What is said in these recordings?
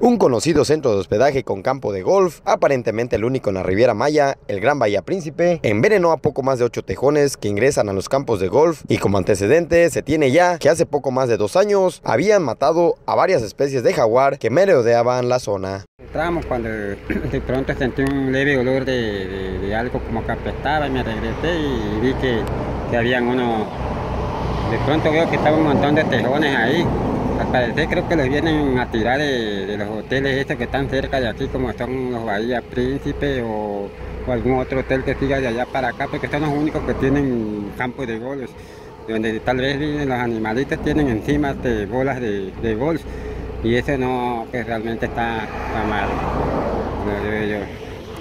Un conocido centro de hospedaje con campo de golf, aparentemente el único en la Riviera Maya, el Gran Bahía Príncipe, envenenó a poco más de 8 tejones que ingresan a los campos de golf, y como antecedente se tiene ya que hace poco más de 2 años habían matado a varias especies de jaguar que merodeaban la zona. Entramos cuando de pronto sentí un leve olor de algo como que apestaba, y me regresé y vi que habían uno. De pronto veo que estaba un montón de tejones ahí. Al parecer creo que los vienen a tirar de los hoteles estos que están cerca de aquí, como son los Bahía Príncipe o algún otro hotel que siga de allá para acá, porque son los únicos que tienen campos de golf, donde tal vez los animalitos tienen encima bolas de golf, y eso no, que realmente está mal, lo digo yo.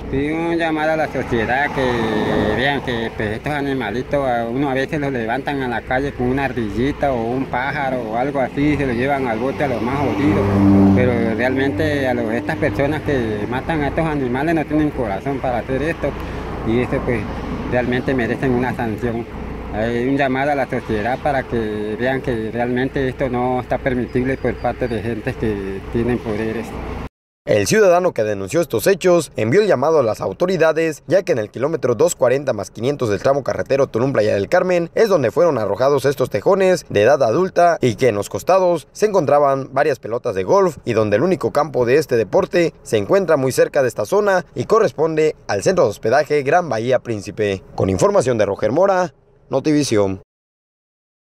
Pido un llamado a la sociedad que vean que estos animalitos, uno a veces los levantan a la calle con una ardillita o un pájaro o algo así, se lo llevan al bote a los más jodidos, pero realmente estas personas que matan a estos animales no tienen corazón para hacer esto, y eso pues realmente merecen una sanción. Hay un llamado a la sociedad para que vean que realmente esto no está permitible por parte de gente que tienen poderes. El ciudadano que denunció estos hechos envió el llamado a las autoridades, ya que en el kilómetro 240+500 del tramo carretero Tulum Playa del Carmen es donde fueron arrojados estos tejones de edad adulta, y que en los costados se encontraban varias pelotas de golf, y donde el único campo de este deporte se encuentra muy cerca de esta zona y corresponde al centro de hospedaje Gran Bahía Príncipe. Con información de Roger Mora, Notivisión.